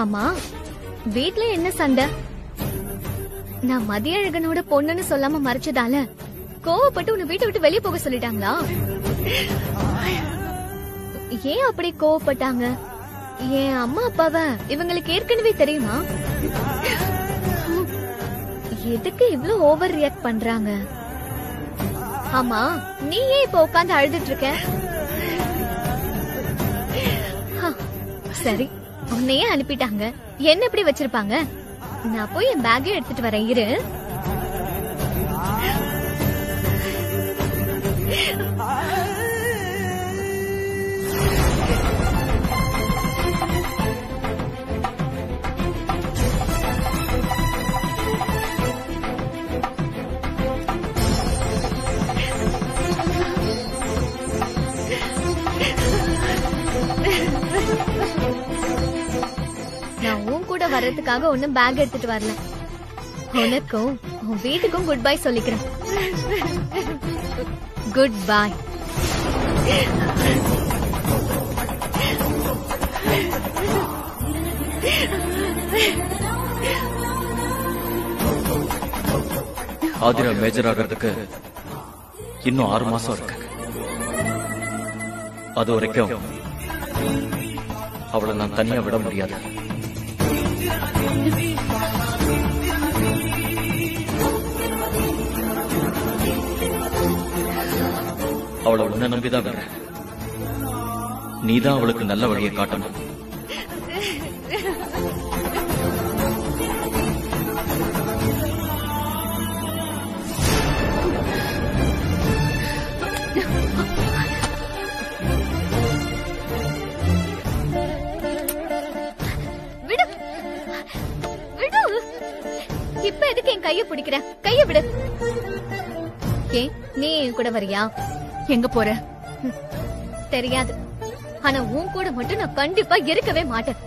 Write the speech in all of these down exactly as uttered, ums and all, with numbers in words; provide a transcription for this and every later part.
ஆமா, வீட்ல என்ன சண்டை? நான் மதியழகனோட பொண்ணுன்னு சொல்லாம மறைச்சதால கோவப்பட்டு உன்னை வீட்டை விட்டு வெளியே போக சொல்லிட்டாங்களா? ஏன் அப்படி கோவப்பட்டாங்க? என் அம்மா அப்பாவ இவங்களுக்கு ஏற்கனவே தெரியுமா? எதுக்கு இவ்வளவு ஓவர் ரியாக்ட் பண்றாங்க? ஆமா, நீ ஏன் இப்ப உட்காந்து அழுதுட்டு இருக்க? சரி, உன்னையே அனுப்பிட்டாங்க, என்ன இப்படி வச்சிருப்பாங்க? நான் போய் என் பேக்கையும் எடுத்துட்டு வரேன், இரு. வரதுக்காக ஒன்னும் பேக் எடுத்துட்டு வரல, உனக்கும் உன் வீட்டுக்கும் குட் பை சொல்லிக்கிறேன். Good bye. ஆதிரா மேஜர் ஆகிறதுக்கு இன்னும் ஆறு மாசம் இருக்கு. அது வரைக்கும் அவளை நான் தனியா விட முடியாது. அவளை உன்ன நம்பிதான் வர, நீதான் அவளுக்கு நல்ல வழியை காட்டணும். இப்ப எதுக்கு என் கைய பிடிக்கிற? கைய விடு. நீ என் கூட வரியா? எங்க போற தெரியாது, ஆனா உன் கூட மட்டும் நான் கண்டிப்பா இருக்கவே மாட்டேன்.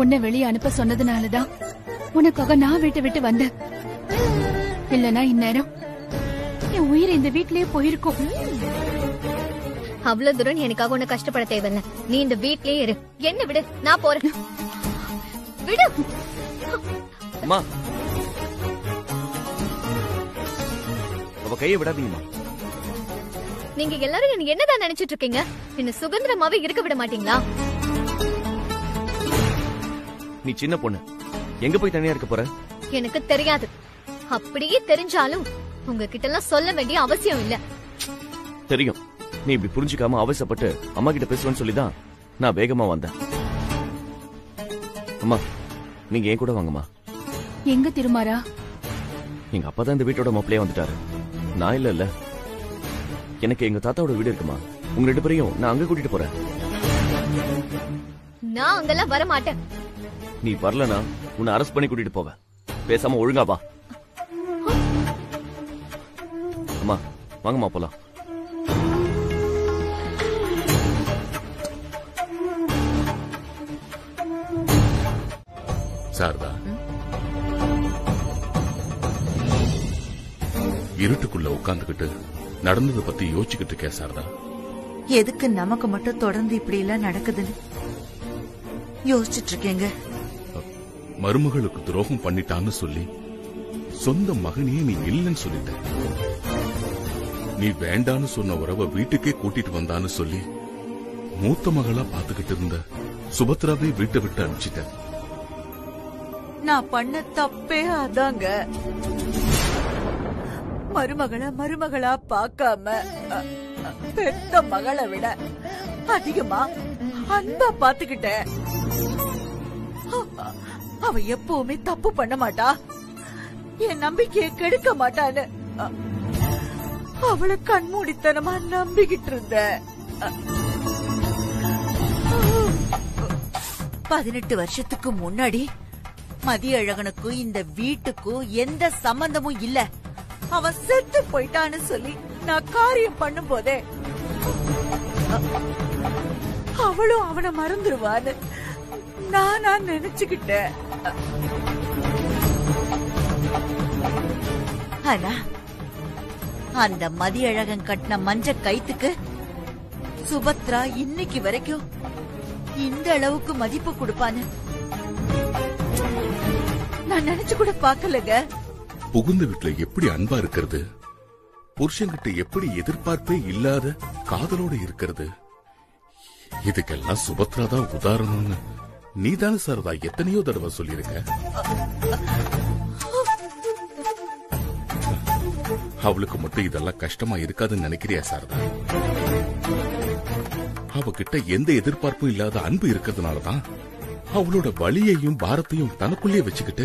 உன்னை வெளியே அனுப்ப சொன்னதுனாலதான் உனக்காக நான் வீட்டை விட்டு வந்தேன். இல்லனா இந்நேரம் என் உயிர் இந்த வீட்லயே போயிருக்கும். அவ்வளவு தூரம் எனக்காக உன்னை கஷ்டப்பட தேவையில்ல, நீ இந்த வீட்லயே இரு. என்ன விடு, நான் போறேன். விடு. கையை விடாதீங்கம்மா. நீங்க எல்லாரும் என்ன என்னதான் நினைச்சிட்டு இருக்கீங்க? என்ன சுதந்திரமாவே இருக்க விட மாட்டீங்களா? நீ சின்ன பொண்ணு, எங்க போய் தனியா இருக்க போற? எனக்கு தெரியாது. அப்படியே தெரிஞ்சாலும் உங்ககிட்ட எல்லாம் சொல்ல வேண்டிய அவசியம் இல்ல. தெரியும், நீ இப்படி புரிஞ்சுக்காம அவசப்பட்டு அம்மா கிட்ட பேசுவேன்னு சொல்லிதான் நான் வேகமா வந்தேன். அம்மா, நீங்க ஏன் கூட வாங்கம்மா. எங்க திருமாரா? எங்க அப்பாதான் இந்த வீட்டோட மாப்பிள்ளையே வந்துட்டாரு. நான் இல்ல இல்ல எனக்கு எங்க தாத்தாவோட வீடு இருக்குமா? உங்க ரெண்டு பேரையும் நான் அங்க கூட்டிட்டு போறேன். நான் அங்கெல்லாம் வர மாட்டேன். நீ வரலனா உன்னை அரெஸ்ட் பண்ணி கூட்டிட்டு போவேன். பேசாம ஒழுங்கா வா. அம்மா வாங்கம்மா போலாம். சாரதா, இருட்டுக்குள்ள உட்கார்ந்துகிட்டு நடந்ததை பத்தி யோசிச்சுக்கிட்டு இருக்கேன் சாரதா. எதுக்கு நமக்கு மட்டும் தொடர்ந்து இப்படி எல்லாம் நடக்குதுன்னு யோசிச்சுட்டு இருக்கேங்க. மருமகளுக்கு துரோகம் பண்ணிட்டான்னு சொல்லி சொந்த மகனையே நீ இல்லைன்னு சொல்லிட்ட. நீ வேண்டான்னு சொன்ன உறவை வீட்டுக்கே கூட்டிட்டு வந்தான்னு சொல்லி மூத்த மகளா பாத்துக்கிட்டு இருந்த சுபத்ராவை வீட்டை விட்டு அனுப்பிச்சிட்ட. நான் பண்ண தப்பே அதாங்க. மருமகளை மருமகளா பார்க்காம பெத்த மகளை விட அதிகமா அன்பா பாத்துக்கிட்ட. அவ எப்பவுமே தப்பு பண்ண மாட்டா, என் நம்பிக்கையை கெடுக்க மாட்டான்னு அவளை கண்மூடித்தனமா நம்பிக்கிட்டு இருந்த. பதினெட்டு வருஷத்துக்கு முன்னாடி மதியழகனுக்கும் இந்த வீட்டுக்கும் எந்த சம்பந்தமும் இல்ல, அவன் செத்து போயிட்டான்னு சொல்லி நான் காரியம் பண்ணும் போதே அவளும் அவனை மறந்துடுவான்னு நானா நினைச்சுக்கிட்டேன். ஆனா அந்த மதியழகன் கட்டின மஞ்ச கயித்துக்கு சுபத்ரா இன்னைக்கு வரைக்கும் இந்த அளவுக்கு மதிப்பு கொடுப்பான்னு நான் நினைச்சு கூட பாக்கலங்க. புகுந்த வீட்டுல எப்படி அன்பா இருக்கிறது, புருஷன்கிட்ட எப்படி எதிர்பார்ப்பே இல்லாத காதலோட இருக்கிறது, இதுக்கெல்லாம் சுபத்ரா தான் உதாரணம்னு நீதான சாரதா எத்தனையோ தடவை சொல்லிருக்க. அவளுக்கு மட்டும் இதெல்லாம் கஷ்டமா இருக்காதுன்னு நினைக்கிறியா சாரதா? அவகிட்ட எந்த எதிர்பார்ப்பும் இல்லாத அன்பு இருக்கிறதுனாலதான் அவளோட வலியையும் பாரத்தையும் தனக்குள்ளே வச்சுக்கிட்டு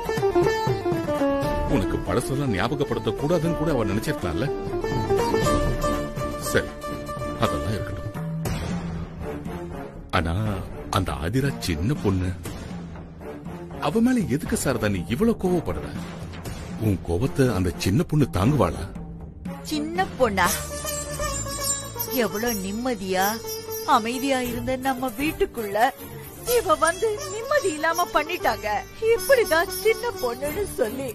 உனக்கு பழசெல்லாம் ஞாபகப்படுத்த கூடாதுன்னு கூட அவ நினைச்சிருக்கலாம்ல. சரி, அதெல்லாம் இருக்கட்டும். ஆனா அந்த ஆதிரா சின்ன பொண்ணு, அவ மேல எதுக்கு சாரதா நீ இவ்வளவு கோவப்படுற? உன் கோபத்தை அந்த சின்ன பொண்ணு தாங்குவாளா? சின்ன பொண்ணா? எவ்வளவு நிம்மதியா அமைதியா இருந்த நம்ம வீட்டுக்குள்ள இவ வந்து நிம்மதி இல்லாம பண்ணிட்டாங்க. இப்படிதான் சின்ன பொண்ணுன்னு சொல்லி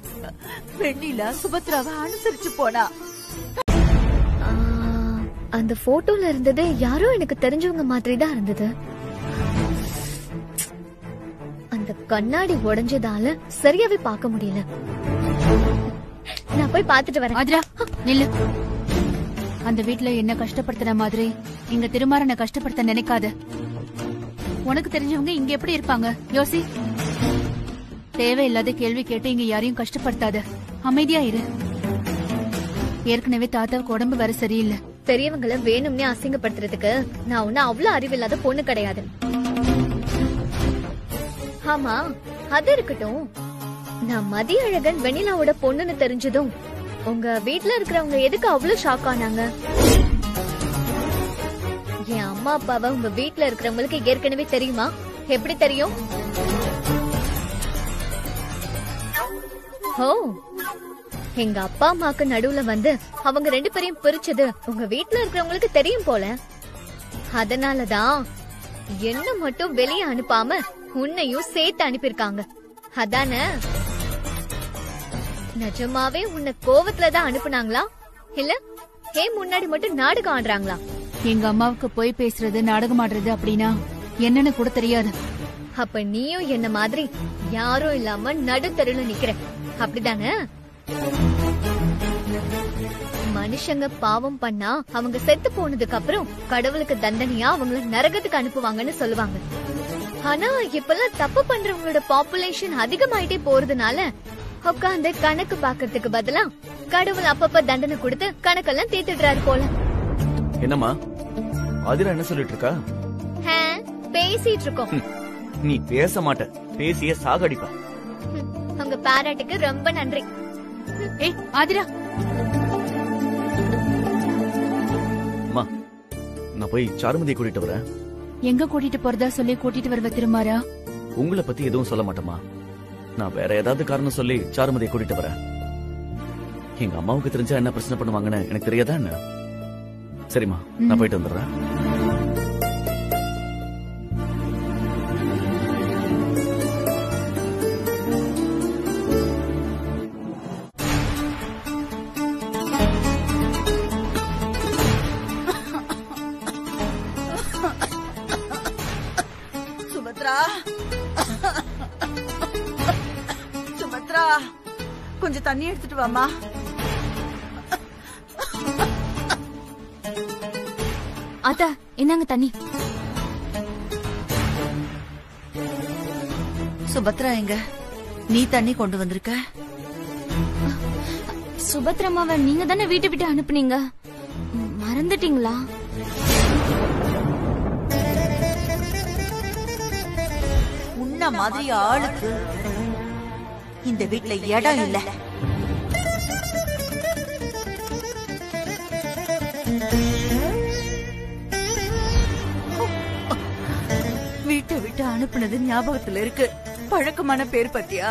வெண்ணிலா சுபத்ராவை அனுசரிச்சு போனா. அந்த போட்டோல இருந்தது யாரோ எனக்கு தெரிஞ்சவங்க மாதிரி தான் இருந்தது. அந்த கண்ணாடி உடைஞ்சதால சரியாவே பார்க்க முடியல. நான் போய் பாத்துட்டு வரேன். ஆதிரா நில்லு. அந்த வீட்டுல என்ன கஷ்டப்படுத்தின மாதிரி இங்க திருமாறனை கஷ்டப்படுத்த நினைக்காத. உனக்கு தெரிஞ்சவங்க இங்க எப்படி இருப்பாங்க யோசி. தேவையில்லாத கேள்வி கேட்டு இங்க யாரையும் கஷ்டப்படுத்தாத. அமைதியா இரு. ஏற்கனவே தாத்தாவுக்கு உடம்பு வேற சரியில்லை. பெரியவங்களை வேணும்னே அசிங்கப்படுத்துறதுக்கு நான் ஒண்ணு அவ்வளவு அறிவில்லாத பொண்ணு கிடையாது. ஆமா, அது இருக்கட்டும். நான் மதிய அழகன் வெண்ணிலாவோட பொண்ணுன்னு தெரிஞ்சதும் உங்க வீட்டுல இருக்கிறவங்க எதுக்கு அவ்வளவு ஷாக் ஆனாங்க? என் அம்மா அப்பாவை உங்க வீட்டுல இருக்கிறவங்களுக்கு ஏற்கனவே தெரியுமா? எப்படி தெரியும்? ஓ, எங்க அப்பா அம்மாக்கு நடுவுல வந்து அவங்க ரெண்டு பேரையும் பிரிச்சது உங்க வீட்டுல இருக்கிறவங்களுக்கு தெரியும் போல. அதனாலதான் என்ன மட்டும் வெளியே அனுப்பாம உன்னையும் சேர்த்து அனுப்பிருக்காங்க. அதானே? நிஜமாவே உன்னை கோவத்துலதான் அனுப்புனாங்களா, இல்ல ஏன் முன்னாடி மட்டும் நாடகம் ஆடுறாங்களா? எங்க அம்மாவுக்கு போய் பேசுறது நாடகம் ஆடுறது அப்படின்னா என்னன்னு கூட தெரியாது. அப்ப நீயும் என்ன மாதிரி யாரும் இல்லாம நடுத்தருல நிக்கிற, அப்படிதானே? மனுஷங்க பாவம் பண்ணா அவங்க செத்து போனதுக்கு அப்புறம் கடவுளுக்கு தண்டனையா அவங்கள நரகத்துக்கு அனுப்புவாங்கன்னு சொல்லுவாங்க. ஆனா இப்பெல்லாம் தப்பு பண்றவங்களோட பாப்புலேஷன் அதிகமாயிட்டே போறதுனால உட்காந்து கணக்கு பாக்கிறதுக்கு பதிலா கடவுள் அப்பப்ப தண்டனை கொடுத்து கணக்கெல்லாம் தீர்த்துடுறாரு போல. என்னமா அதிரா என்ன சொல்லிட்டு இருக்கா? பேசிட்டு இருக்கோம். நீ பேச மாட்ட, பேசிய சாகடிப்பா. உங்க பாராட்டுக்கு ரொம்ப நன்றி. ஏய் ஆதிரா, நான் போய் சாருமதியை கூட்டிட்டு வரேன். எங்க கூட்டிட்டு போறதா சொல்லி கூட்டிட்டு வருவ திருமாரா? உங்களை பத்தி எதுவும் சொல்ல மாட்டேமா. நான் வேற ஏதாவது காரணம் சொல்லி சாருமதியை கூட்டிட்டு வரேன். எங்க அம்மாவுக்கு தெரிஞ்சா என்ன பிரச்சனை பண்ணுவாங்கன்னு எனக்கு தெரியாதா என்ன? சரிம்மா, நான் போயிட்டு வந்துடுறேன். கொஞ்சம் தண்ணி எடுத்துட்டு வாமா. அத்தா என்னங்க தண்ணி. சுபத்ரா எங்க? நீ தண்ணி கொண்டு வந்திருக்க? சுபத்ரமாவை நீங்க தானே வீட்டு விட்டு அனுப்புனீங்க, மறந்துட்டீங்களா? உன்ன மாதிரி ஆளுக்கு இந்த வீட்டுல இடம் இல்ல. வீட்டை விட்டு அனுப்புனது ஞாபகத்துல இருக்கு. பழக்கமான பேர் பத்தியா?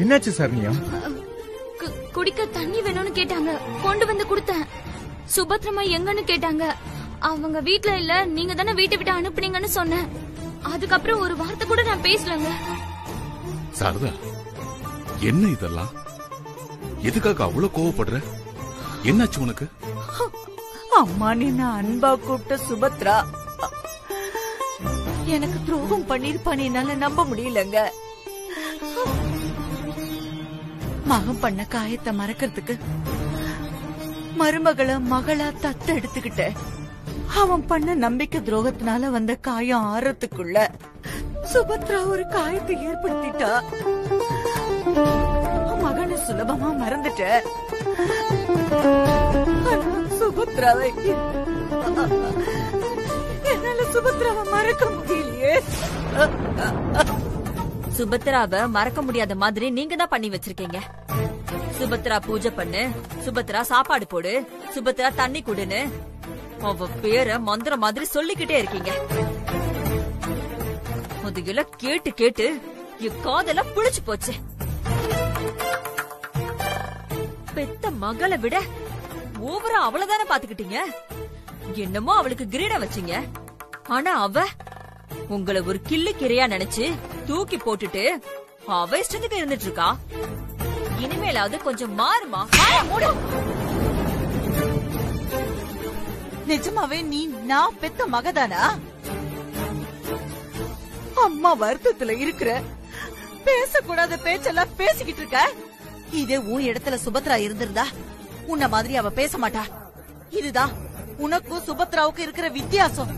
என்னாச்சு சரண்யா? குடிக்க தண்ணி வேணும்னு கேட்டாங்க, கொண்டு வந்து கொடுத்தேன். சுபத்ரமா எங்கன்னு கேட்டாங்க. அவங்க வீட்ல இல்ல, நீங்க தானே வீட்டை விட்டு அனுப்புனீங்கன்னு சொன்னேன். அதுக்கப்புறம் ஒரு வார்த்தை கூட நான் பேசலங்க. சரதா, என்ன இதெல்லாம்? எதுக்காக அவ்வளவு கோவப்படுற? என்னாச்சு உனக்கு? அம்மா, நீ நான் அன்பா கூப்பிட்ட சுபத்ரா எனக்கு துரோகம் பண்ணிருப்பானே, என்னால நம்ப முடியலங்க. மகம் பண்ண காயத்தை மறக்கிறதுக்கு மருமகளை மகளா தத்து எடுத்துக்கிட்ட அவன் பண்ண நம்பிக்கை துரோகத்தினால வந்த காயம் ஆறத்துக்குள்ள சுபத்ரா ஒரு காயத்தை ஏற்படுத்திட்டா. மகனை சுலபமா மறந்துட்ட. சுபத்ராவை என்னால சுபத்ராவை மறக்க முடியலையே. சுபத்ராவை மறக்க முடியாத மாதிரி நீங்க தான் பண்ணி வச்சிருக்கீங்க. சுபத்ரா பூஜை பண்ணு, சுபத்ரா சாப்பாடு போடு, சுபத்ரா தண்ணி குடுன்னு அவ பேரை மந்திர மாதிரி சொல்லிக்கிட்டே இருக்கீங்க. முதுகில கேட்டு கேட்டு என் காதல புளிச்சு போச்சு. பெத்த மகளை விட ஓவரா அவளதானே பாத்துக்கிட்டீங்க. என்னமோ அவளுக்கு கிரீட வச்சீங்க. ஆனா அவ உங்களை ஒரு கிள்ளு கிரையா நினைச்சு தூக்கி போட்டுட்டு அவ இஷ்டத்துக்கு இருந்துட்டு இருக்கா. இனிமேலாவது கொஞ்சம் மாறுமா? நிஜமாவே நீ நான் பெத்த மகதானா? அம்மா வருத்தத்துல இருக்கிற பேசக்கூடாத பேச்செல்லாம் பேசிக்கிட்டு இருக்க. இதே உன் இடத்துல சுபத்ரா இருந்திருந்தா உன்ன மாதிரி அவ பேச மாட்டா. இதுதான் உனக்கும் சுபத்ராவுக்கு இருக்கிற வித்தியாசம்.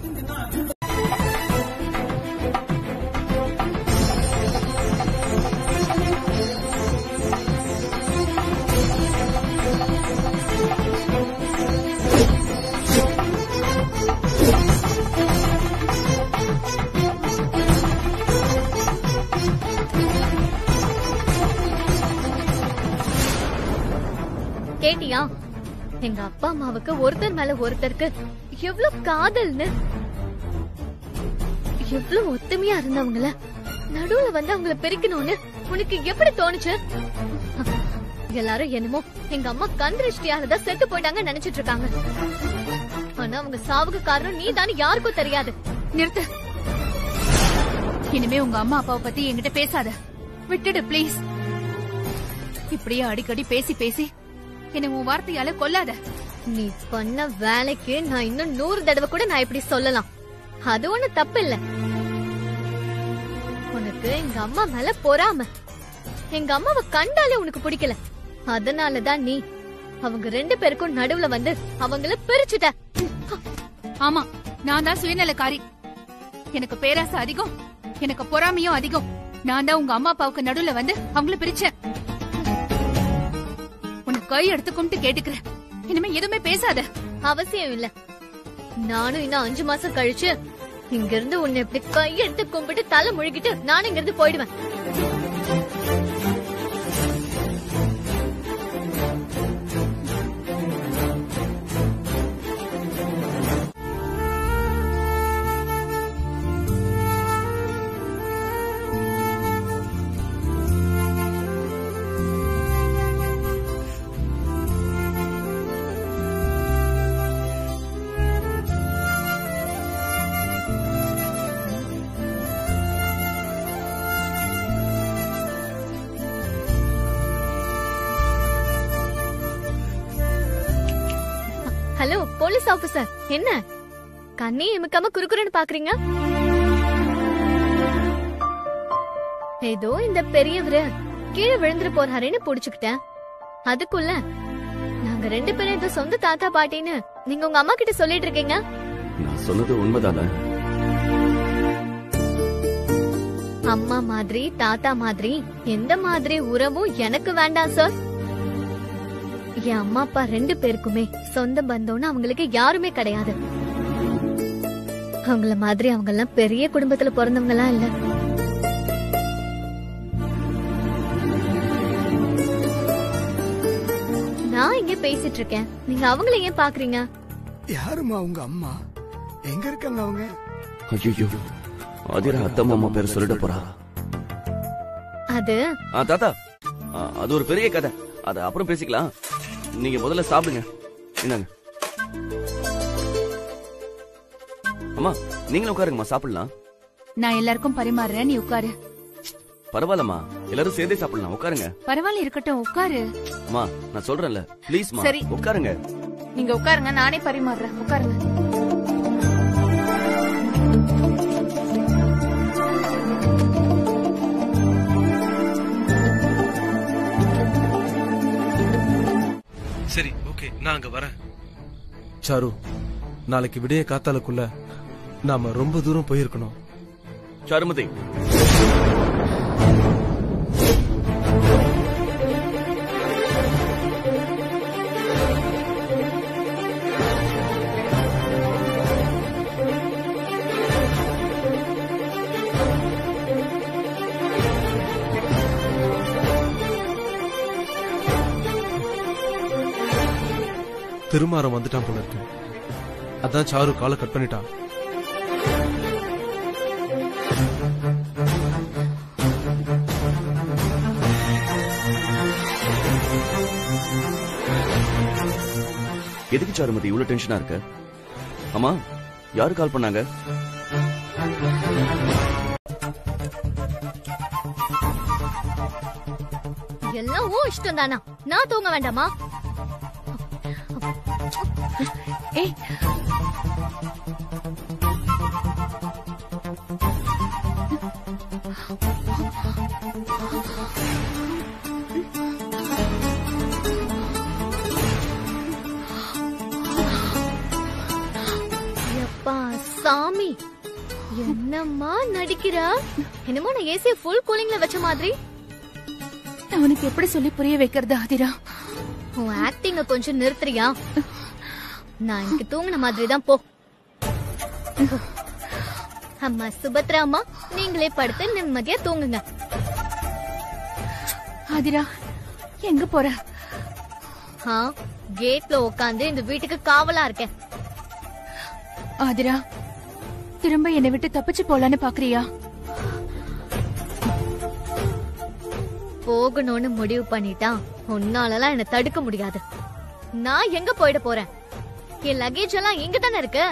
கேட்டியா எங்க அப்பா அம்மாவுக்கு ஒருத்தர் மேல ஒருத்தருக்கு எவ்வளவு காதல்னு? எவ்வளவு ஒத்துமையா இருந்தவங்கள நடுவுல வந்து அவங்கள பிரிக்கணும்னு உனக்கு எப்படி தோணுச்சு? எல்லாரும் என்னமோ எங்க அம்மா கந்திருஷ்டியால செத்து போயிட்டாங்க நினைச்சிட்டு இருக்காங்க. ஆனா அவங்க சாவுக்கு காரணம் நீ தானே, யாருக்கும் தெரியாது. நிறுத்து. இனிமே உங்க அம்மா அப்பாவை பத்தி என்கிட்ட பேசாத. விட்டுடு பிளீஸ். இப்படியே அடிக்கடி பேசி பேசி என்ன உன் வார்த்தையால கொல்லாத. நீ பண்ண வேலைக்கு நான் இன்னும் நூறு தடவை கூட நான் இப்படி சொல்லலாம். அது ஒண்ணு தப்பு இல்ல. உனக்கு எங்க அம்மா மேல பொறாம. எங்க அம்மாவை கண்டாலே உனக்கு பிடிக்கல. அதனாலதான் நீ அவங்க ரெண்டு பேருக்கும் நடுவுல வந்து அவங்கள பிரிச்சுட்ட. ஆமா, நான் தான் சுயநலக்காரி. எனக்கு பேராசை அதிகம், எனக்கு பொறாமையும் அதிகம். நான் தான் உங்க அம்மா அப்பாவுக்கு நடுவுல வந்து அவங்கள பிரிச்சேன். கை எடுத்து கொண்டு கேட்டுக்கிறேன், இனிமே எதுவுமே பேசாத. அவசியம் இல்ல. நானும் இன்னும் அஞ்சு மாசம் கழிச்சு இங்க இருந்து உன்னை எப்படி கை எடுத்து கும்பிட்டு தலை முழுகிட்டு நானும் இங்க இருந்து போயிடுவேன். Hello, police officer. என்ன கண்ணே எமக்காம குறுகுறுன்னு பாக்குறீங்க? ஏதோ இந்த பெரியவர கீழே விழுந்து போறாரேன்னு புடிச்சுக்கிட்டேன். அதுக்குள்ள நாங்க ரெண்டு பேரும் ஏதோ சொந்த தாத்தா பாட்டின்னு நீங்க உங்க அம்மா கிட்ட சொல்லிட்டு இருக்கீங்க. நான் சொன்னது உண்மைதானே? அம்மா மாதிரி தாத்தா மாதிரி எந்த மாதிரி உறவும் எனக்கு வேண்டாம் சார். என் அம்மா அப்பா ரெண்டு பேருக்குமே சொந்த பந்தம்னு அவங்களுக்கு யாருமே கிடையாது. அவங்கள மாதிரி அவங்க எல்லாம் பெரிய குடும்பத்துல பிறந்தவங்களா இல்ல. நான் இங்க பேசிட்டு இருக்கேன், நீங்க அவங்கள ஏன் பாக்குறீங்க? யாருமா அவங்க அம்மா? எங்க இருக்காங்க அவங்க? ஐயோ, அதிரா அத்தம்மா அம்மா பேர் சொல்லிட போறா. அது தாத்தா, அது ஒரு பெரிய கதை, அது அப்புறம் பேசிக்கலாம். நீங்க முதல்ல சாப்பிடுங்க. என்னங்க அம்மா, நீங்களும் உட்காருங்கம்மா, சாப்பிடலாம். நான் எல்லாருக்கும் பரிமாறுறேன், நீ உட்காரு. பரவாயில்லம்மா, எல்லாரும் சேர்ந்தே சாப்பிடலாம், உட்காருங்க. பரவாயில்ல, இருக்கட்டும், உட்காரு. அம்மா நான் சொல்றேன்ல, ப்ளீஸ் மா, உட்காருங்க. நீங்க உட்காருங்க, நானே பரிமாறுறேன், உட்காருங்க. சரி, ஓகே, நான் அங்க வரேன். சாரு, நாளைக்கு விடிய காத்தாலுக்குள்ள நாம ரொம்ப தூரம் போயிருக்கணும். சாருமதி, திருமாரம் வந்துட்டான் போல இருக்கு. அதான் சாரு காலை கட் பண்ணிட்டான். எதுக்கு சாருமதி இவ்வளவு டென்ஷனா இருக்க? அம்மா, யாரு கால் பண்ணாங்க? எல்லாம் ஓ இஷ்டம் தானா? நான் தூங்க வேண்டாமா? ஏய், எப்பா சாமி, என்னம்மா நடிக்கிறா? என்னமோ நான் ஏசியை ஃபுல் கூலிங்ல வச்ச மாதிரி. நான் உனக்கு எப்படி சொல்லி புரிய வைக்கிறது ஆதிரா? உன் ஆக்டிங்க கொஞ்சம் நிறுத்துறியா? நான் இங்க தூங்கின மாதிரிதான் போ. அம்மா சுபத்ரா அம்மா, நீங்களே படுத்து நிம்மதியா தூங்குங்க. ஆதிரா எங்க போற? கேட்ல உட்காந்து இந்த வீட்டுக்கு காவலா இருக்கேன். ஆதிரா, திரும்ப என்னை விட்டு தப்பிச்சு போலான்னு பாக்குறியா? போகணும்னு முடிவு பண்ணிட்டா உன்னாலலாம் என்ன தடுக்க முடியாது. நான் எங்க போயிட போறேன்? என் லக்கேஜ் எல்லாம் எங்க தானே இருக்கு.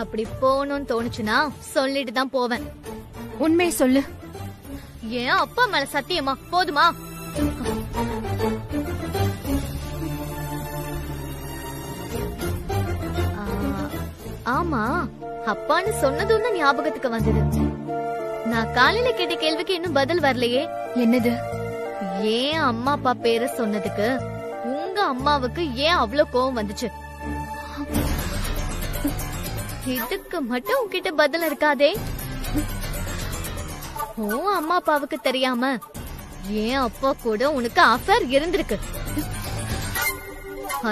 அப்படி போகணும்னு தோணுச்சுன்னா சொல்லிட்டு தான் போவேன். உண்மையை சொல்லு. ஏன் அப்பா மேல சத்தியமா? போதுமா? ஆமா, அப்பான்னு சொன்னதும் தான் ஞாபகத்துக்கு வந்தது. நான் காலையில கேட்ட கேள்விக்கு இன்னும் பதில் வரலையே. என்னது? ஏன் அம்மா அப்பா பேரை சொன்னதுக்கு உங்க அம்மாவுக்கு ஏன் அவ்வளவு கோவம் வந்துச்சு? இதுக்கு மட்டும் உன்கிட்ட பதில் இருக்காதே. ஓ அம்மா அப்பாவுக்கு தெரியாம ஏன் அப்பா கூட உனக்கு அஃபேர் இருந்திருக்கு.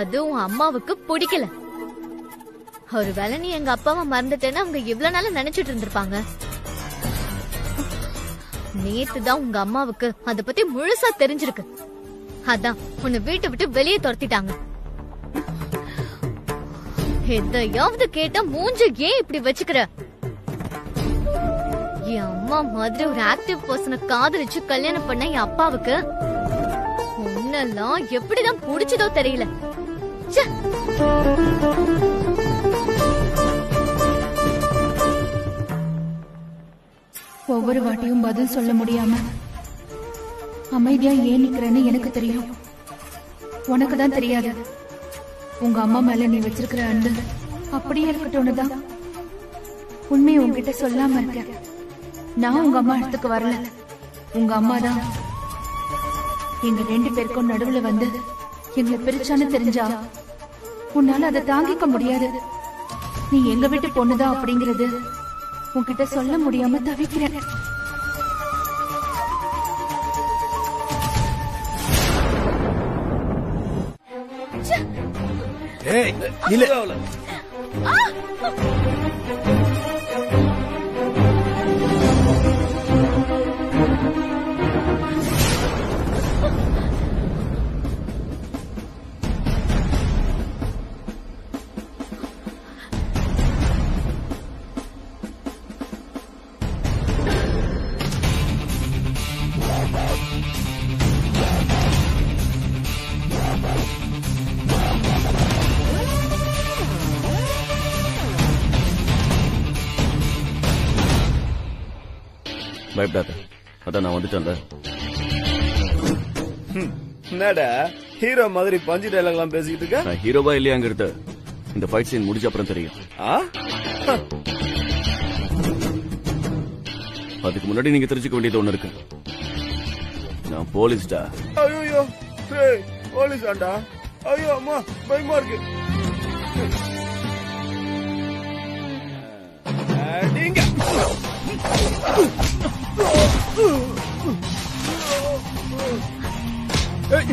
அது உன் அம்மாவுக்கு பிடிக்கல. ஒருவேளை நீ எங்க அப்பாவை மறந்துட்டேன்னு அவங்க இவ்வளவு நாள நினைச்சிட்டு இருந்திருப்பாங்க. நேத்துதான் உங்க அம்மாவுக்கு அத பத்தி முழுசா தெரிஞ்சிருக்கு. அதான் உன்னை வீட்டை விட்டு வெளியே துரத்திட்டாங்க. எதையாவது கேட்டா மூஞ்ச ஏன் இப்படி வச்சுக்கிற? என் அம்மா மாதிரி ஒரு ஆக்டிவ் பர்சனை காதலிச்சு கல்யாணம் பண்ண என் அப்பாவுக்கு உன்னெல்லாம் எப்படிதான் புடிச்சதோ தெரியல. ஒவ்வொரு வாட்டியும் பதில் சொல்ல முடியாம அமைதியா ஏன் நிக்கிறேன்னு எனக்கு தெரியும், உனக்குதான் தெரியாது. உங்க அம்மா மேல நீ வச்சிருக்கிற அன்பு அப்படியே இருக்கட்டும்னுதான் உண்மையை உங்ககிட்ட சொல்லாம இருக்கேன். நான் உங்க அம்மா இடத்துக்கு வரல. உங்க அம்மா தான் எங்க ரெண்டு பேருக்கும் நடுவுல வந்து எங்களை பிரிச்சான்னு தெரிஞ்சா உன்னால அதை தாங்கிக்க முடியாது. நீ எங்க வீட்டு பொண்ணுதான் அப்படிங்கறது உன்கிட்ட சொல்ல முடியாம தவிக்கிறேன். ஏய் நில. பயப்படாத, அதான் நான் வந்துட்டேன்ல. என்னடா ஹீரோ மாதிரி பஞ்சு டைலாக் எல்லாம் பேசிட்டு இருக்க? நான் ஹீரோவா இல்லையாங்கிறத இந்த ஃபைட் சீன் முடிஞ்ச அப்புறம் தெரியும். அதுக்கு முன்னாடி நீங்க தெரிஞ்சுக்க வேண்டியது ஒண்ணு இருக்கு. நான் போலீஸ்டா. ஐயோ போலீஸாண்டா? ஐயோ அம்மா பயமா இருக்கு. Hey!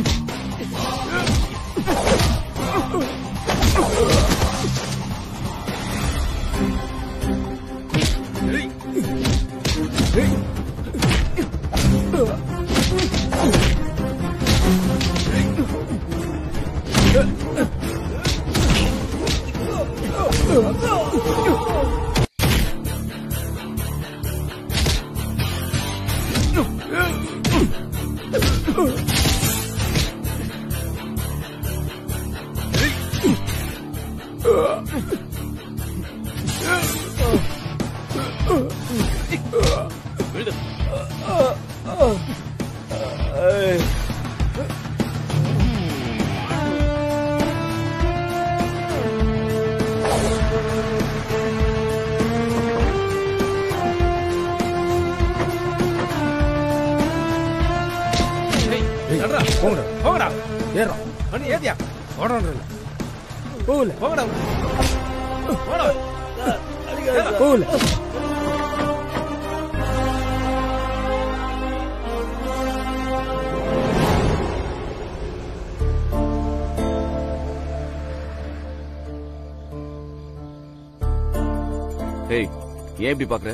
எப்படி பாக்குற?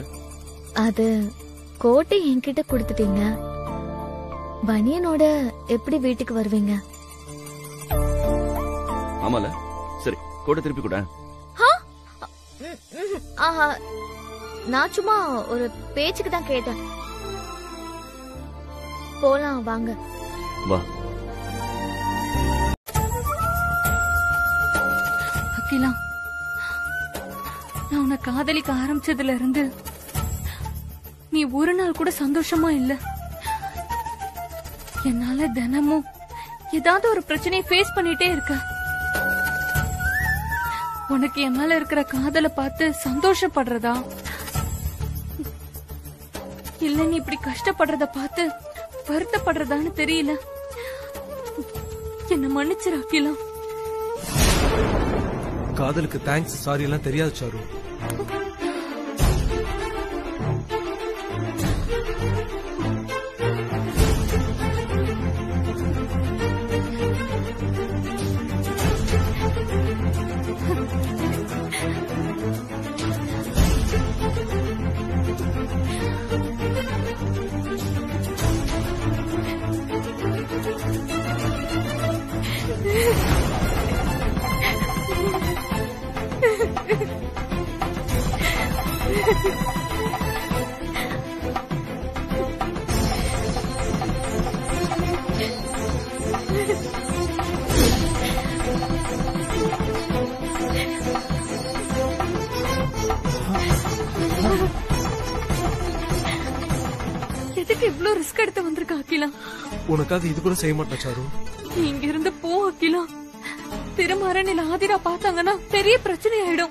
அது கோட்டை என்கிட்ட கொடுத்துட்டீங்க. பனியனோட எப்படி வீட்டுக்கு வருவீங்க? ஆமால சரி, கோட்டை திருப்பி கூட. நான் சும்மா ஒரு பேச்சுக்கு தான் கேட்டேன். போலாம் வாங்க. வா அகிலா, நான் உன்னை காதலிக்க ஆரம்பிச்சதுல இருந்து நீ ஒரு நாள் கூட சந்தோஷமா இல்ல. என்னால தினமும் ஏதாவது ஒரு பிரச்சனையை ஃபேஸ் பண்ணிட்டே இருக்க. உனக்கு என் மேல இருக்கிற காதலை பார்த்து சந்தோஷப்படுறதா இல்ல நீ இப்படி கஷ்டப்படுறத பார்த்து வருத்தப்படுறதான்னு தெரியல. என்ன மன்னிச்சிரு அகிலா. காதலுக்கு தேங்க்ஸ் சாரி எல்லாம் தெரியாது சாரு. எதுக்கு இவ்வளவு ரிஸ்க் எடுத்து வந்திருக்க அகிலா? உனக்காக இது கூட செய்ய மாட்டேன் சாரு. நீ இங்க இருந்து போ Akila. Thirumaran in Adhira Pathangana, Peri Prachana.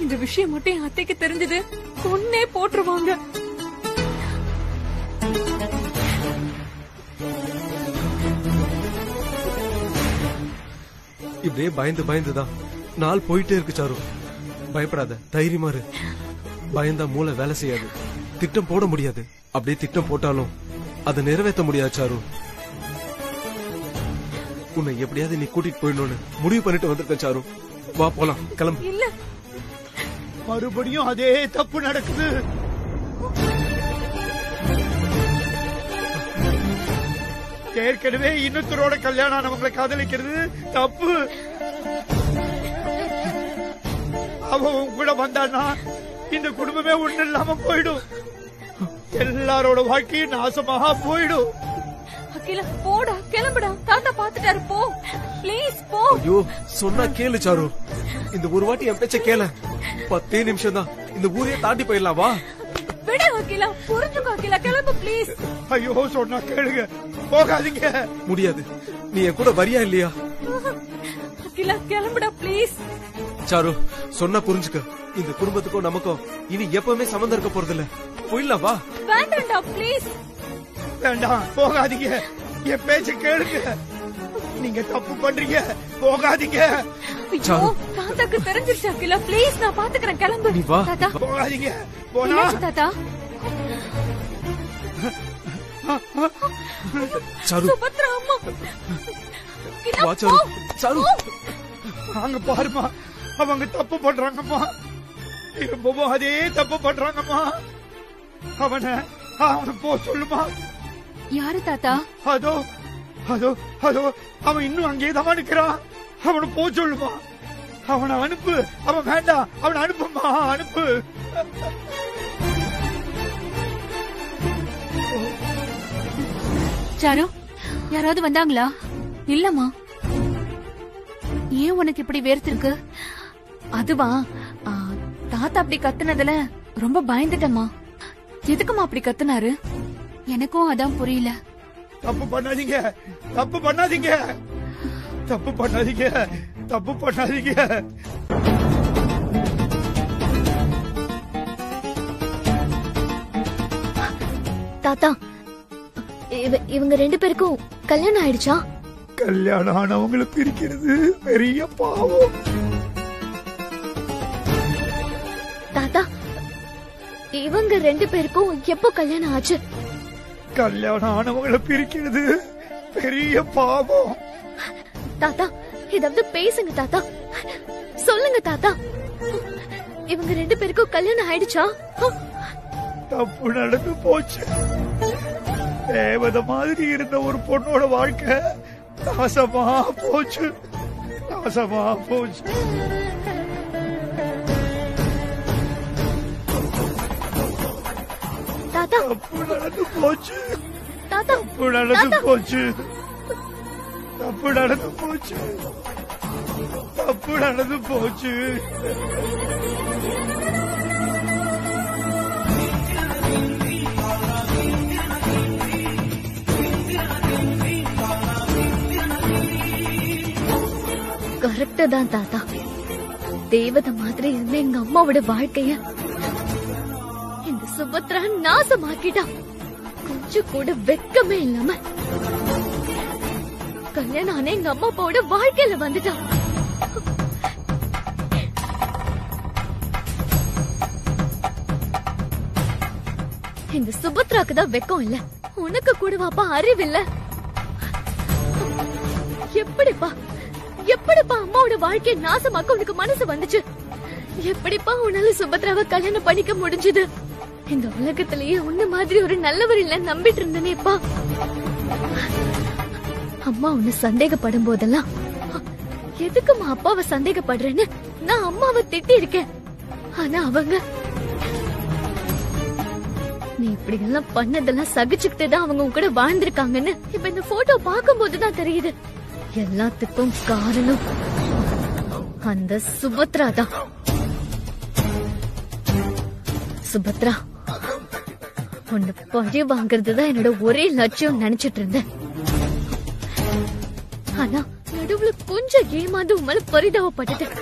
In the Vishimati Hatake Terendide, Kunne Potravanga. If they bind the bindada, Nal Poiter Kicharo, Biprada, Thairimare, Binda Mula Valasia, Titum Potamudia, Abde Titum Potalo, Ada Nerveta Mudia Charo. Una Yapia, the Nikoti Poinone, Muri Panito under Kacharo, Wapola, Kalam. Marubudio Hade, Tapunadak. ஏற்கனவே இன்னொருத்தரோட கல்யாணம் நம்மளை காதலிக்கிறது தப்பு. அவன் கூட வந்தானா இந்த குடும்பமே ஒண்ணு இல்லாம போய்டும். எல்லாரோட வாழ்க்கையும் நாசமாக போய்டும். அகில போடா கிளம்புடா தாத்தா பாத்துட்டாரு போ. ப்ளீஸ் போ. ஐயோ சொன்னா கேளு சாரு. இந்த ஒரு வாட்டி என் பேச்ச கேளு. பத்து நிமிஷம் தான் இந்த ஊரே தாண்டி போயிடலாம் வா. விடு அகில புரிஞ்சுக்க அகில கிளம்பு ப்ளீஸ். ஐயோ சொன்னா கேளுங்க. போகாதீங்க முடியாது நீ என் கூட வரியா இல்லையா அகிலா கிளம்புடா ப்ளீஸ் சாரு சொன்னா புரிஞ்சுக்க இந்த குடும்பத்துக்கும் நமக்கும் இனி எப்பவுமே சம்பந்தம் இருக்க போறது இல்ல போயிடலாம் வா வேண்டாம்டா ப்ளீஸ் வேண்டாம் போகாதீங்க என் பேச்ச கேளுங்க நீங்க தப்பு பண்றீங்க போகாதீங்க சாரு தாத்தாக்கு தெரிஞ்சிருச்சு அகிலா ப்ளீஸ் நான் பாத்துக்கறேன் கிளம்பு நீ வா போகாதீங்க போனா தாத்தா Charu, Subathra amma. Wow, Charu, Charu. Hang paar ma, avang tappu padranga ma. Bobo hadi tappu padranga ma. Avana, avana po sollu ma. Yar tata? Hado, hado, hado. Avan innu ange thaan nikkira. Avana po sollu ma. Avana anupu, avan venda, avana anupu ma, anupu. Sir யாராவது வந்தாங்களா இல்லம்மா ஏன் உனக்கு இப்படி வேர்த்திருக்கு அதுவா தாத்தா அப்படி கத்துனதுல ரொம்ப பயந்துட்டம்மா எதுக்குமா அப்படி கத்துனாரு எனக்கும் அதான் புரியல தப்பு பண்ணாதீங்க தப்பு பண்ணாதீங்க தப்பு பண்ணாதீங்க தப்பு பண்ணாதீங்க தாத்தா இவங்க ரெண்டு பேருக்கும் கல்யாணம் ஆயிடுச்சா கல்யாணம் ஆனவங்களை பிரிக்கிறது பெரிய பாவம் தாத்தா இவங்க ரெண்டு பேருக்கும் எப்போ கல்யாணம் ஆச்சு கல்யாணம் ஆனவங்களை பிரிக்கிறது பெரிய பாவம் தாத்தா இதாவது பேசுங்க தாத்தா சொல்லுங்க தாத்தா இவங்க ரெண்டு பேருக்கும் கல்யாணம் ஆயிடுச்சா தப்பு நடந்து போச்சு தேவத மாதிரி இருந்த ஒரு பொண்ணோட வாழ்க்கை நாசமா போச்சு நாசமா போச்சு தாத்தா தப்பு நடந்து போச்சு தாத்தா தப்பு நடந்து போச்சு தப்பு நடந்து போச்சு தப்பு நடந்து போச்சு கரெக்டா தான் தாத்தா தேவத மாதிரி இருந்த எங்க அம்மாவோட வாழ்க்கைய இந்த சுபத்ரா நாசமாக்கிட்டா கொஞ்சம் கூட வெக்கமே இல்லாம கல்யாணம் எங்க அம்மா அப்பாவோட வாழ்க்கையில வந்துட்டா இந்த சுபத்ராக்கு தான் வெக்கம் இல்ல உனக்கு கூட வாப்பா அறிவில்ல எப்படிப்பா எப்படிப்பா அம்மாவோட வாழ்க்கை நாசமாக்க உனக்கு மனசு வந்துச்சு எப்படிப்பா உன்னால சுபத்ராவை கல்யாணம் பண்ணிக்க முடிஞ்சது இந்த உலகத்திலேயே உன்ன மாதிரி ஒரு நல்லவர் இல்ல நம்பிட்டு இருந்தேனேப்பா அம்மா உன்னை சந்தேகப்படும் போதெல்லாம் எதுக்குமா அப்பாவை சந்தேகப்படுறேன்னு நான் அம்மாவை திட்டி இருக்கேன் ஆனா அவங்க நீ இப்படி எல்லாம் பண்ணதெல்லாம் சகிச்சுக்கிட்டுதான் அவங்க உன் கூட வாழ்ந்திருக்காங்கன்னு இப்ப இந்த போட்டோ பார்க்கும் போதுதான் தெரியுது எல்லாத்துக்கும் காரணம் அந்த சுபத்ரா தான் சுபத்ரா உன்னை பழி வாங்கறதுதான் என்னோட ஒரே லட்சியம் நினைச்சிட்டு இருந்தேன் ஆனா நடுவுல கொஞ்சம் ஏமாந்து உமால பரிதாபப்பட்டுட்டேன்.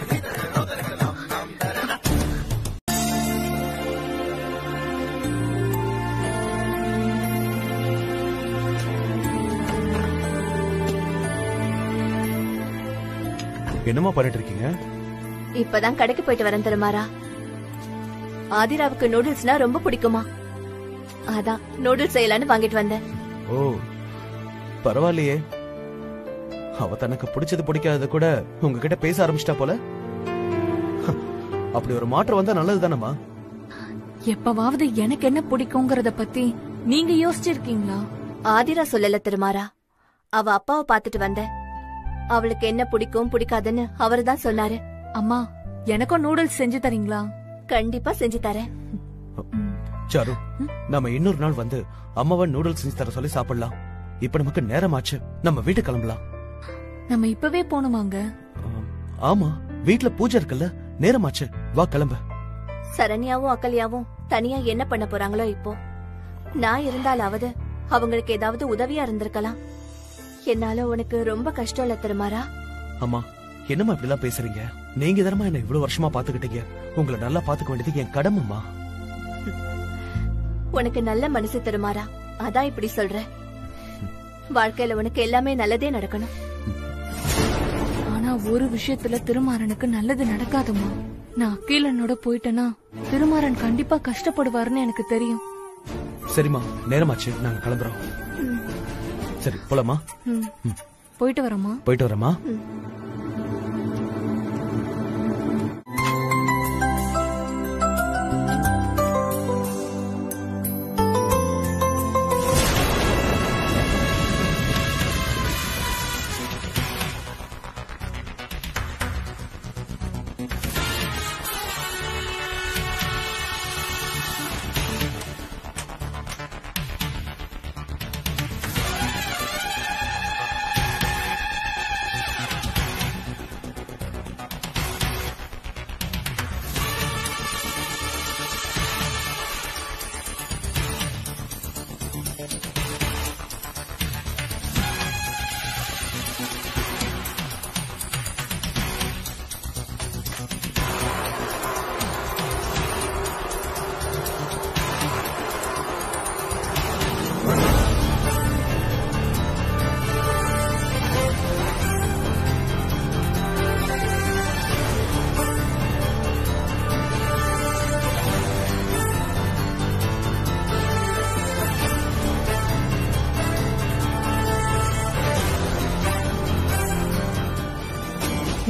என்னமா பண்ணிட்டு இருக்கீங்க? இப்பதான் கடைக்கு போயிட்டு வரேன் திருமாரா. ஆதிராவுக்கு நூடுல்ஸ்னா ரொம்ப பிடிக்குமா, அதான் நூடுல்ஸ் செய்யலான்னு வாங்கிட்டு வந்தேன். ஓ பரவாயில்லையே, அவ தனக்கு பிடிச்சது பிடிக்காதது கூட உங்ககிட்ட பேச ஆரம்பிச்சிட்டா போல. அப்படி ஒரு மாற்றம் வந்தா நல்லது தானமா? எப்பவாவது எனக்கு என்ன பிடிக்கும்ங்கறத பத்தி நீங்க யோசிச்சிருக்கீங்களா? ஆதிரா சொல்லல திருமாரா, அவ அப்பாவை பாத்துட்டு வந்த, அவளுக்கு என்ன பிடிக்கும் பிடிக்காதுன்னு அவரு தான் சொன்னாரு. அம்மா எனக்கும் நூடுல்ஸ் செஞ்சு தரீங்களா? கண்டிப்பா செஞ்சு தரேன். சாரு, நாம இன்னொரு நாள் வந்து அம்மாவை நூடுல்ஸ் செஞ்சு தர சொல்லி சாப்பிடலாம். இப்ப நமக்கு நேரம் ஆச்சு, நம்ம வீட்டு கிளம்பலாம். நம்ம இப்பவே போணுமாங்க? ஆமா, வீட்டுல பூஜை இருக்குல்ல, நேரம் ஆச்சு, வா கிளம்ப. சரண்யாவும் அக்கல்யாவும் தனியா என்ன பண்ண போறாங்களோ இப்போ, நான் இருந்தாலாவது அவங்களுக்கு ஏதாவது உதவியா இருந்திருக்கலாம். என்னால உனக்கு ரொம்ப கஷ்டம் இல்ல திருமாரா? அம்மா என்னமா இப்படிலாம் பேசுறீங்க? நீங்க தானமா என்ன இவ்வளவு வருஷமா பாத்துக்கிட்டீங்க, உங்களை நல்லா பாத்துக்க வேண்டியது என் கடமைமா. உனக்கு நல்ல மனசு திருமாரா, அதான் இப்படி சொல்ற. வாழ்க்கையில உனக்கு எல்லாமே நல்லதே நடக்கணும். ஆனா ஒரு விஷயத்துல திருமாறனுக்கு நல்லது நடக்காதுமா. நான் அக்கீலனோட போயிட்டேன்னா திருமாறன் கண்டிப்பா கஷ்டப்படுவாருன்னு எனக்கு தெரியும். சரிம்மா, நேரமாச்சு, நாங்க கிளம்புறோம். சரி போலாமா? போயிட்டு வரமா? போயிட்டு வரமா?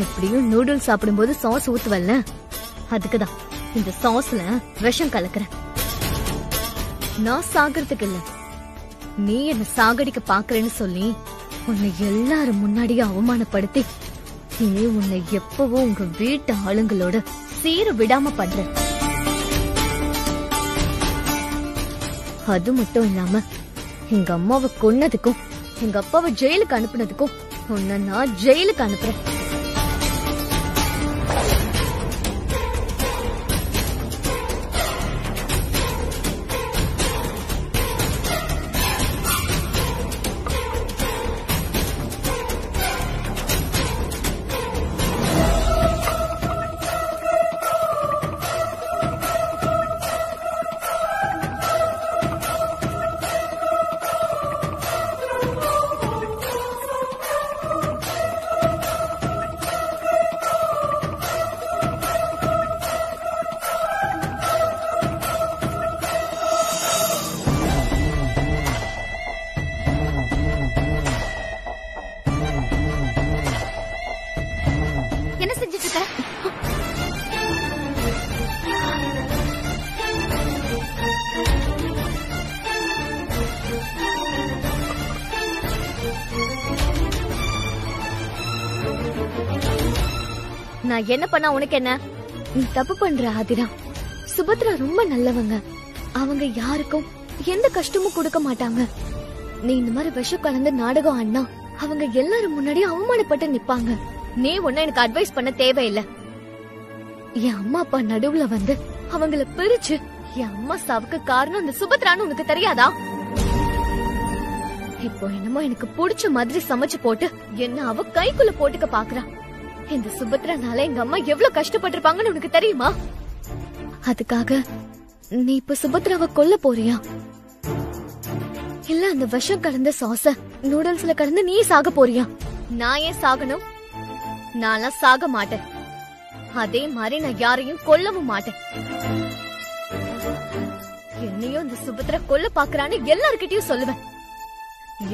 எப்படியும் நூடுல்ஸ் சாப்பிடும்போது சாஸ் ஊத்துவல்ல, அதுக்குதான் இந்த சாஸ்ல விஷம் கலக்குறேன். நான் சாகிறதுக்கு இல்ல, நீ என்ன சாகடிக்க பாக்குறேன்னு சொல்லி உன்னை எல்லாரும் முன்னாடியே அவமானப்படுத்தி இனி உன்னை எப்பவும் உங்க வீட்டு ஆளுங்களோட சீர விடாம பண்ற. அது மட்டும் இல்லாம எங்க அம்மாவை கொன்னதுக்கும் எங்க அப்பாவை ஜெயிலுக்கு அனுப்புனதுக்கும் உன்னை நான் ஜெயிலுக்கு அனுப்புறேன். நான் என்ன பண்ணா உனக்கு என்ன? நீ தப்பு பண்ற ஆதிரா. சுபத்ரா ரொம்ப நல்லவங்க, அவங்க யாருக்கும் எந்த கஷ்டமும் கொடுக்க மாட்டாங்க. நீ இந்த மாதிரி விஷம் கலந்து நாடகம் ஆடினா அவங்க எல்லாரும் முன்னாடி அவமானப்பட்டு நிப்பாங்க. நீ ஒன்னும் எனக்கு அட்வைஸ் பண்ண தேவையில்ல. என் அம்மா அப்பா நடுவுல வந்து அவங்கள பிரிச்சு என் அம்மா சாவுக்கு காரணம் அந்த சுபத்ரான்னு உனக்கு தெரியாதா? இப்போ என்னமோ எனக்கு பிடிச்ச மாதிரி சமைச்சு போட்டு என்ன அவ கைக்குள்ள போட்டுக்க பாக்குறா. இந்த சுபத்ரனால எங்க அம்மா எவ்வளவு கஷ்டப்பட்டிருப்பாங்கன்னு உனக்கு தெரியுமா? அதுக்காக நீ இப்ப சுபத்ராவை கொல்ல போறியா? இல்ல அந்த விஷம் கலந்த சாஸ நூடுல்ஸ்ல கலந்து நீ சாக போறியா? நான் ஏன் சாகணும்? நான் சாக மாட்டேன். அதே மாதிரி நான் யாரையும் கொல்லவும் மாட்டேன். என்னையும் இந்த சுபத்ரா கொல்ல பாக்குறான்னு எல்லார்கிட்டயும் சொல்லுவேன்.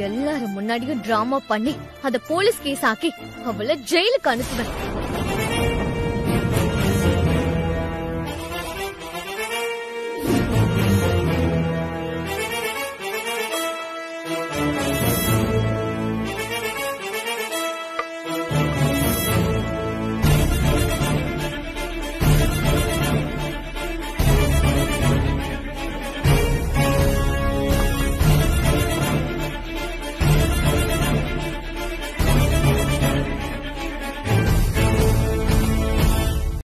எல்லாரும் முன்னாடியும் டிராமா பண்ணி அத போலீஸ் கேஸ் ஆக்கி அவளை ஜெயிலுக்கு அனுப்புவேன்.